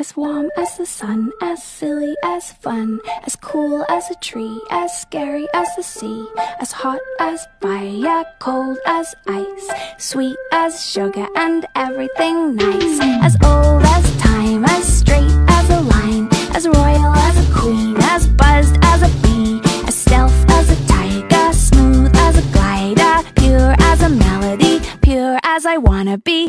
As warm as the sun, as silly as fun, as cool as a tree, as scary as the sea, as hot as fire, cold as ice, sweet as sugar and everything nice. As old as time, as straight as a line, as royal as a queen, as buzzed as a bee, as stealth as a tiger, smooth as a glider, pure as a melody, pure as I wanna be.